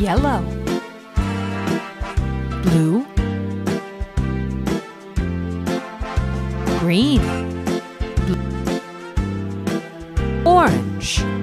Yellow, blue, green, orange.